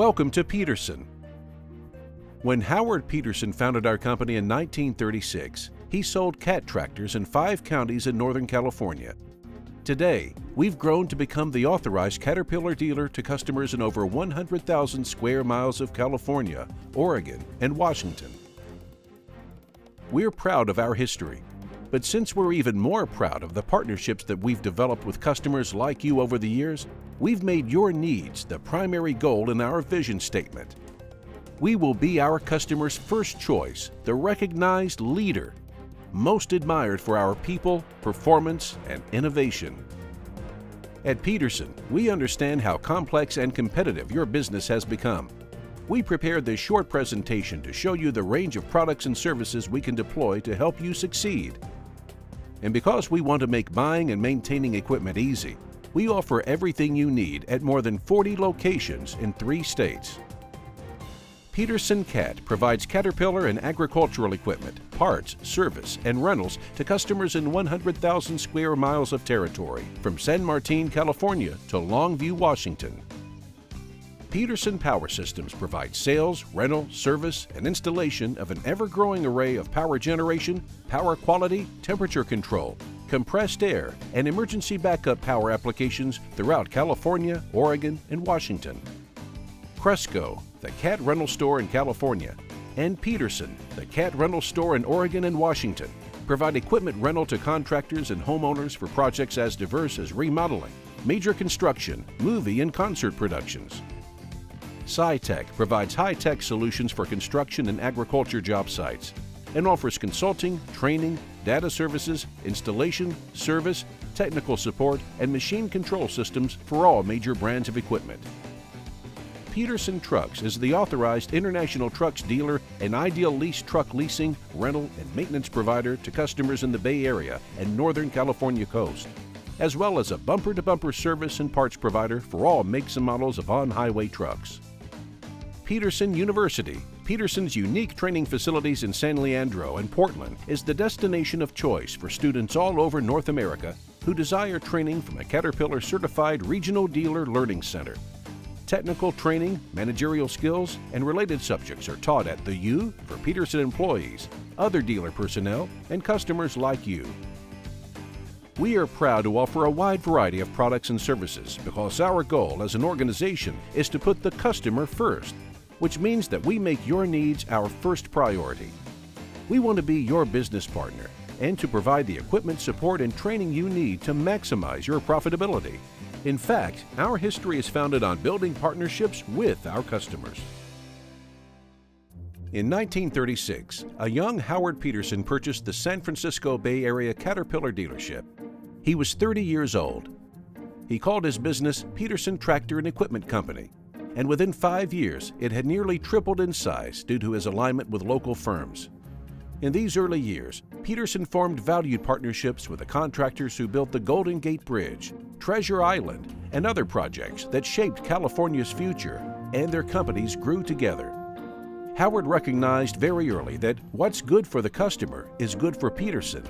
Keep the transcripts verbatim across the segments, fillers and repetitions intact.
Welcome to Peterson. When Howard Peterson founded our company in nineteen thirty-six, he sold Cat tractors in five counties in Northern California. Today, we've grown to become the authorized Caterpillar dealer to customers in over one hundred thousand square miles of California, Oregon, and Washington. We're proud of our history, but since we're even more proud of the partnerships that we've developed with customers like you over the years, we've made your needs the primary goal in our vision statement. We will be our customers' first choice, the recognized leader, most admired for our people, performance, and innovation. At Peterson, we understand how complex and competitive your business has become. We prepared this short presentation to show you the range of products and services we can deploy to help you succeed. And because we want to make buying and maintaining equipment easy, we offer everything you need at more than forty locations in three states. Peterson Cat provides Caterpillar and agricultural equipment, parts, service, and rentals to customers in one hundred thousand square miles of territory, from San Martin, California to Longview, Washington. Peterson Power Systems provides sales, rental, service, and installation of an ever-growing array of power generation, power quality, temperature control, compressed air, and emergency backup power applications throughout California, Oregon, and Washington. Cresco, the Cat rental store in California, and Peterson, the Cat rental store in Oregon and Washington, provide equipment rental to contractors and homeowners for projects as diverse as remodeling, major construction, movie and concert productions. SciTech provides high-tech solutions for construction and agriculture job sites and offers consulting, training, data services, installation, service, technical support, and machine control systems for all major brands of equipment. Peterson Trucks is the authorized international trucks dealer and ideal lease truck leasing, rental, and maintenance provider to customers in the Bay Area and Northern California coast, as well as a bumper-to-bumper service and parts provider for all makes and models of on-highway trucks. Peterson University, Peterson's unique training facilities in San Leandro and Portland, is the destination of choice for students all over North America who desire training from a Caterpillar certified regional dealer learning center. Technical training, managerial skills, and related subjects are taught at the U for Peterson employees, other dealer personnel, and customers like you. We are proud to offer a wide variety of products and services because our goal as an organization is to put the customer first, which means that we make your needs our first priority. We want to be your business partner and to provide the equipment support and training you need to maximize your profitability. In fact, our history is founded on building partnerships with our customers. In nineteen thirty-six, a young Howard Peterson purchased the San Francisco Bay Area Caterpillar dealership. He was thirty years old. He called his business Peterson Tractor and Equipment Company, and within five years, it had nearly tripled in size due to his alignment with local firms. In these early years, Peterson formed valued partnerships with the contractors who built the Golden Gate Bridge, Treasure Island, and other projects that shaped California's future, and their companies grew together. Howard recognized very early that what's good for the customer is good for Peterson.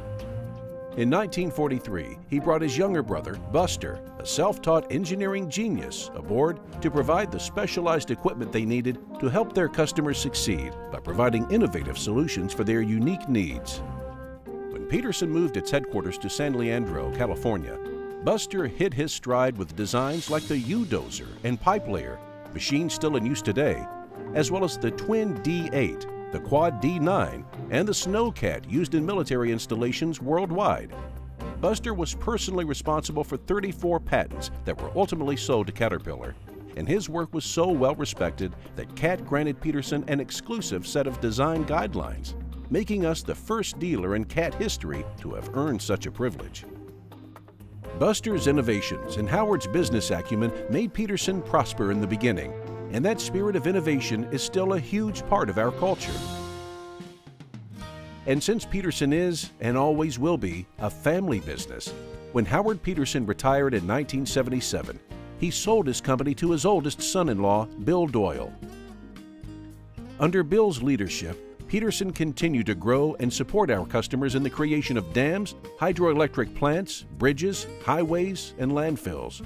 In nineteen forty-three, he brought his younger brother, Buster, a self-taught engineering genius, aboard to provide the specialized equipment they needed to help their customers succeed by providing innovative solutions for their unique needs. When Peterson moved its headquarters to San Leandro, California, Buster hit his stride with designs like the U-Dozer and Pipe Layer, machines still in use today, as well as the Twin D eight, the Quad D nine, and the Snowcat used in military installations worldwide. Buster was personally responsible for thirty-four patents that were ultimately sold to Caterpillar, and his work was so well respected that Cat granted Peterson an exclusive set of design guidelines, making us the first dealer in Cat history to have earned such a privilege. Buster's innovations and Howard's business acumen made Peterson prosper in the beginning, and that spirit of innovation is still a huge part of our culture. And since Peterson is, and always will be, a family business, when Howard Peterson retired in nineteen seventy-seven, he sold his company to his oldest son-in-law, Bill Doyle. Under Bill's leadership, Peterson continued to grow and support our customers in the creation of dams, hydroelectric plants, bridges, highways, and landfills.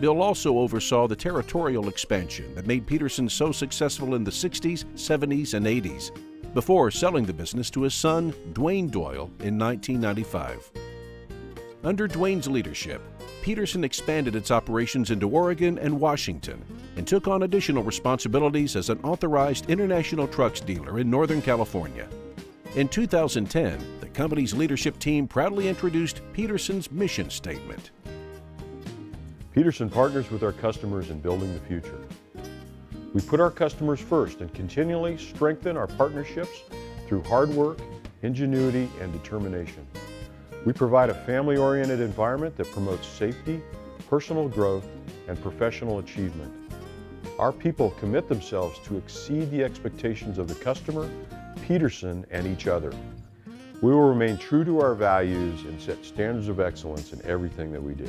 Bill also oversaw the territorial expansion that made Peterson so successful in the sixties, seventies, and eighties, before selling the business to his son, Duane Doyle, in nineteen ninety-five. Under Duane's leadership, Peterson expanded its operations into Oregon and Washington and took on additional responsibilities as an authorized international trucks dealer in Northern California. In two thousand ten, the company's leadership team proudly introduced Peterson's mission statement. Peterson partners with our customers in building the future. We put our customers first and continually strengthen our partnerships through hard work, ingenuity, and determination. We provide a family-oriented environment that promotes safety, personal growth, and professional achievement. Our people commit themselves to exceed the expectations of the customer, Peterson, and each other. We will remain true to our values and set standards of excellence in everything that we do.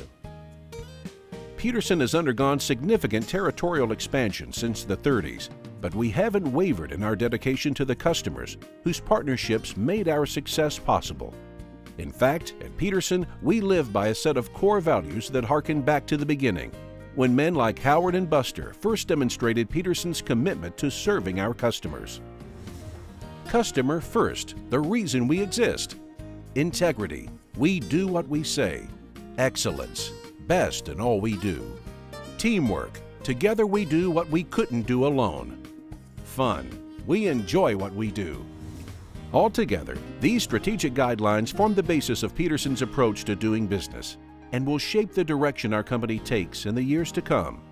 Peterson has undergone significant territorial expansion since the thirties, but we haven't wavered in our dedication to the customers whose partnerships made our success possible. In fact, at Peterson, we live by a set of core values that harken back to the beginning, when men like Howard and Buster first demonstrated Peterson's commitment to serving our customers. Customer first, the reason we exist. Integrity, we do what we say. Excellence, best in all we do. Teamwork, together we do what we couldn't do alone. Fun, we enjoy what we do. Altogether, these strategic guidelines form the basis of Peterson's approach to doing business and will shape the direction our company takes in the years to come.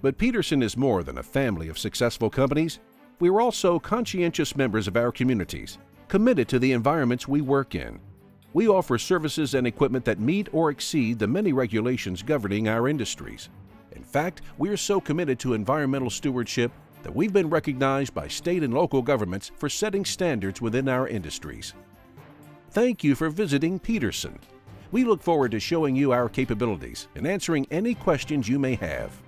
But Peterson is more than a family of successful companies. We are also conscientious members of our communities, committed to the environments we work in. We offer services and equipment that meet or exceed the many regulations governing our industries. In fact, we are so committed to environmental stewardship that we've been recognized by state and local governments for setting standards within our industries. Thank you for visiting Peterson. We look forward to showing you our capabilities and answering any questions you may have.